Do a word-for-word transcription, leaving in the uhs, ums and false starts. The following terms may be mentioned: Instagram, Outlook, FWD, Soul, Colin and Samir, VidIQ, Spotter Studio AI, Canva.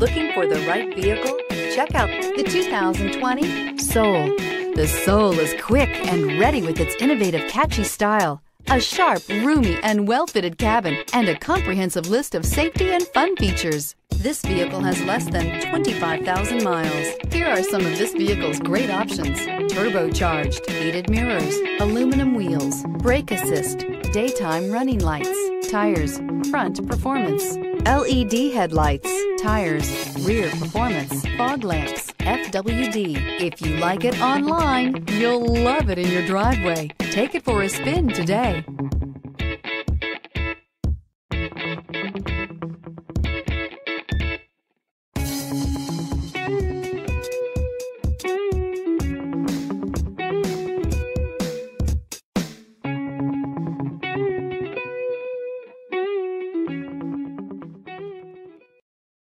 Looking for the right vehicle? Check out the two thousand twenty Soul. The Soul is quick and ready with its innovative, catchy style, a sharp, roomy, and well-fitted cabin, and a comprehensive list of safety and fun features. This vehicle has less than twenty-five thousand miles. Here are some of this vehicle's great options: turbocharged, heated mirrors, aluminum wheels, brake assist, daytime running lights, tires, front performance, L E D headlights, tires, rear performance, fog lamps, F W D. If you like it online, you'll love it in your driveway. Take it for a spin today.